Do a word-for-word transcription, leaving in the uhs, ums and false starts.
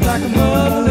Like a mother.